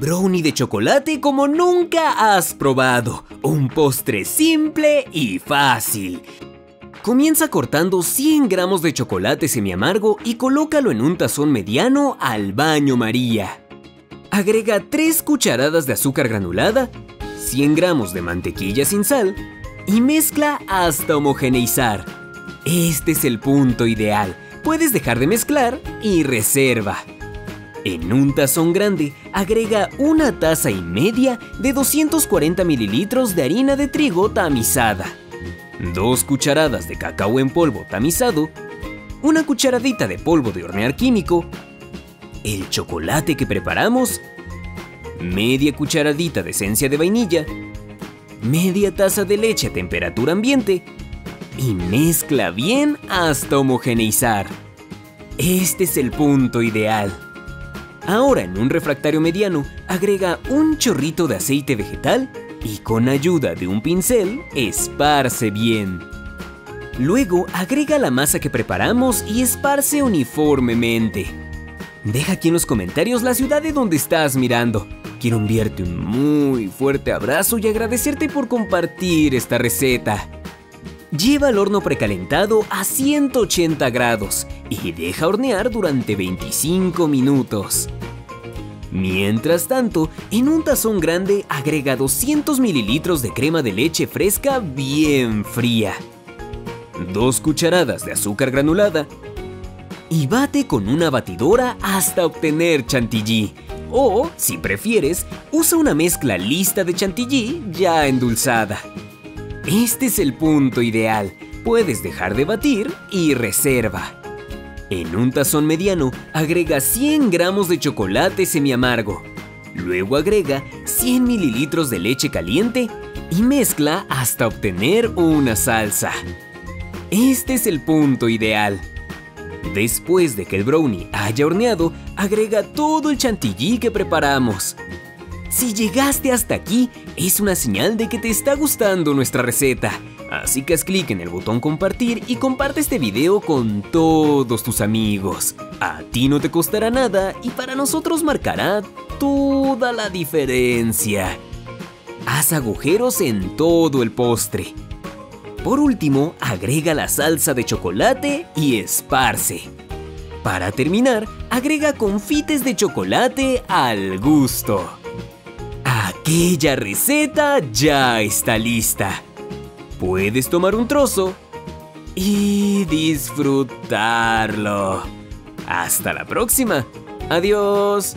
brownie de chocolate como nunca has probado. Un postre simple y fácil. Comienza cortando 100 gramos de chocolate semiamargo y colócalo en un tazón mediano al baño María. Agrega 3 cucharadas de azúcar granulada, 100 gramos de mantequilla sin sal y mezcla hasta homogeneizar. Este es el punto ideal. Puedes dejar de mezclar y reserva. En un tazón grande, agrega 1,5 tazas de 240 mililitros de harina de trigo tamizada, 2 cucharadas de cacao en polvo tamizado, 1 cucharadita de polvo de hornear químico, el chocolate que preparamos, media cucharadita de esencia de vainilla, media taza de leche a temperatura ambiente y mezcla bien hasta homogeneizar. Este es el punto ideal. Ahora en un refractario mediano, agrega un chorrito de aceite vegetal y con ayuda de un pincel, esparce bien. Luego agrega la masa que preparamos y esparce uniformemente. Deja aquí en los comentarios la ciudad de donde estás mirando. Quiero enviarte un muy fuerte abrazo y agradecerte por compartir esta receta. Lleva al horno precalentado a 180 grados y deja hornear durante 25 minutos. Mientras tanto, en un tazón grande agrega 200 mililitros de crema de leche fresca bien fría, 2 cucharadas de azúcar granulada y bate con una batidora hasta obtener chantilly. O, si prefieres, usa una mezcla lista de chantilly ya endulzada. Este es el punto ideal. Puedes dejar de batir y reserva. En un tazón mediano, agrega 100 gramos de chocolate semiamargo. Luego agrega 100 mililitros de leche caliente y mezcla hasta obtener una salsa. Este es el punto ideal. Después de que el brownie haya horneado, agrega todo el chantilly que preparamos. Si llegaste hasta aquí, es una señal de que te está gustando nuestra receta. Así que haz clic en el botón compartir y comparte este video con todos tus amigos. A ti no te costará nada y para nosotros marcará toda la diferencia. Haz agujeros en todo el postre. Por último, agrega la salsa de chocolate y esparce. Para terminar, agrega confites de chocolate al gusto. Aquella receta ya está lista. Puedes tomar un trozo y disfrutarlo. Hasta la próxima. Adiós.